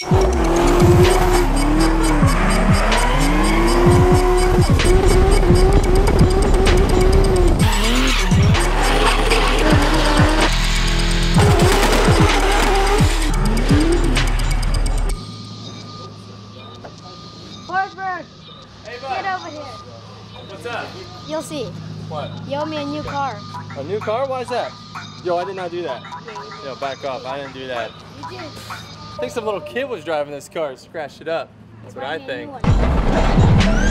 Horsberg, hey, get over here. What's up? You'll see. What? You owe me a new car. A new car? Why is that? Yo, I did not do that. Yo, back off. I didn't do that. You did. I think some little kid was driving this car and scratched it up. That's what I think.